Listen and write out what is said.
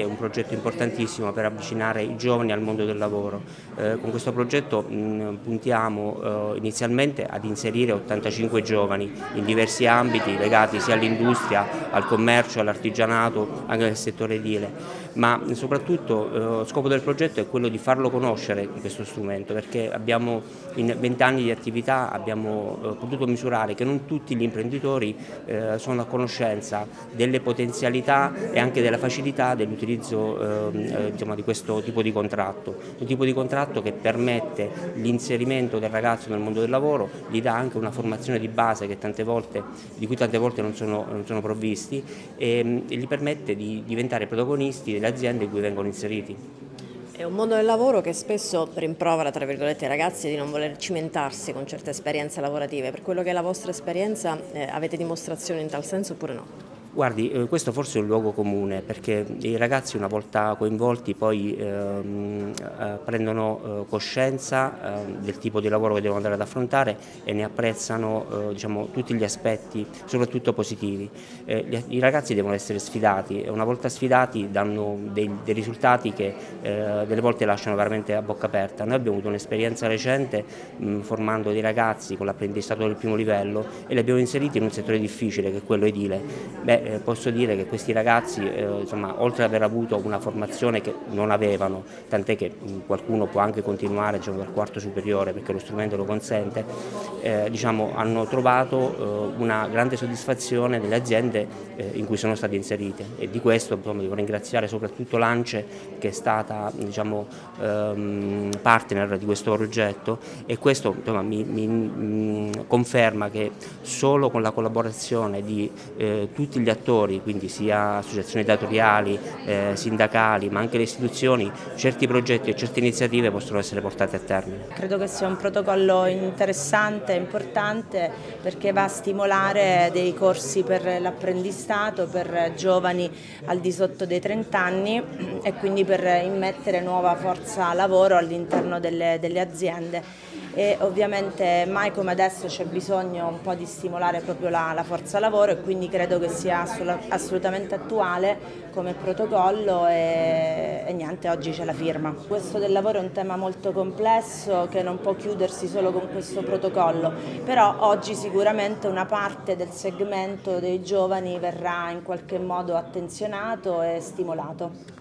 È un progetto importantissimo per avvicinare i giovani al mondo del lavoro. Con questo progetto puntiamo inizialmente ad inserire 85 giovani in diversi ambiti legati sia all'industria, al commercio, all'artigianato, anche al settore edile, ma soprattutto lo scopo del progetto è quello di farlo conoscere questo strumento, perché abbiamo in 20 anni di attività abbiamo potuto misurare che non tutti gli imprenditori sono a conoscenza delle potenzialità e anche della facilità dell'utilizzo di questo tipo di contratto, un tipo di contratto che permette l'inserimento del ragazzo nel mondo del lavoro, gli dà anche una formazione di base che di cui tante volte non sono provvisti e gli permette di diventare protagonisti delle aziende in cui vengono inseriti. È un mondo del lavoro che spesso rimprovera, tra virgolette, i ragazzi di non voler cimentarsi con certe esperienze lavorative. Per quello che è la vostra esperienza, avete dimostrazione in tal senso oppure no? Guardi, questo forse è un luogo comune, perché i ragazzi una volta coinvolti poi prendono coscienza del tipo di lavoro che devono andare ad affrontare e ne apprezzano tutti gli aspetti, soprattutto positivi. I ragazzi devono essere sfidati e una volta sfidati danno dei risultati che delle volte lasciano veramente a bocca aperta. Noi abbiamo avuto un'esperienza recente formando dei ragazzi con l'apprendistato del primo livello e li abbiamo inseriti in un settore difficile che è quello edile. Posso dire che questi ragazzi, oltre ad aver avuto una formazione che non avevano, tant'è che qualcuno può anche continuare al quarto superiore perché lo strumento lo consente, hanno trovato una grande soddisfazione delle aziende in cui sono state inserite, e di questo devo ringraziare soprattutto l'ANCE, che è stata partner di questo progetto, e questo mi conferma che solo con la collaborazione di tutti gli attori, quindi sia associazioni datoriali, sindacali, ma anche le istituzioni, certi progetti e certe iniziative possono essere portate a termine. Credo che sia un protocollo interessante e importante, perché va a stimolare dei corsi per l'apprendistato per giovani al di sotto dei 30 anni e quindi per immettere nuova forza lavoro all'interno delle aziende. E ovviamente mai come adesso c'è bisogno un po' di stimolare proprio la forza lavoro, e quindi credo che sia assolutamente attuale come protocollo e niente, oggi c'è la firma. Questo del lavoro è un tema molto complesso che non può chiudersi solo con questo protocollo, però oggi sicuramente una parte del segmento dei giovani verrà in qualche modo attenzionato e stimolato.